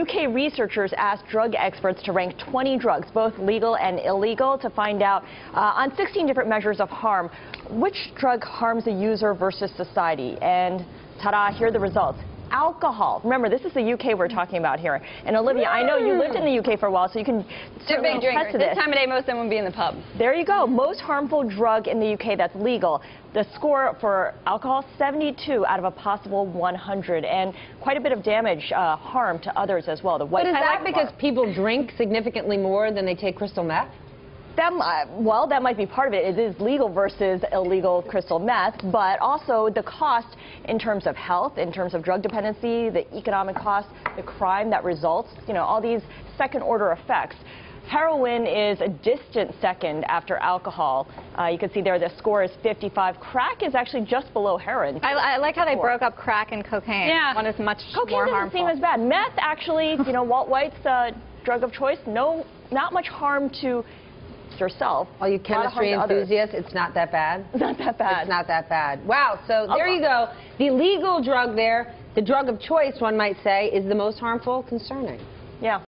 UK researchers asked drug experts to rank 20 drugs, both legal and illegal, to find out on 16 different measures of harm, which drug harms the user versus society. And ta-da, here are the results. Alcohol. Remember, this is the UK we're talking about here. And Olivia, I know you lived in the UK for a while, so you can certainly attest to this. This time of day, most of them will be in the pub. There you go. Most harmful drug in the UK that's legal. The score for alcohol, 72 out of a possible 100, and quite a bit of damage, harm to others as well. But is that because people drink significantly more than they take crystal meth? Well, that might be part of it. It is legal versus illegal crystal meth, but also the cost in terms of health, in terms of drug dependency, the economic cost, the crime that results, you know, all these second-order effects. Heroin is a distant second after alcohol. You can see there the score is 55. Crack is actually just below heroin. I like how they broke up crack and cocaine. Yeah. One is much more harmful. Cocaine doesn't seem as bad. Meth, actually, you know, Walt White's drug of choice, not much harm to yourself. All you chemistry enthusiasts, it's not that bad. It's not that bad. It's not that bad. Wow, so there you go. The legal drug there, the drug of choice, one might say, is the most harmful, concerning. Yeah.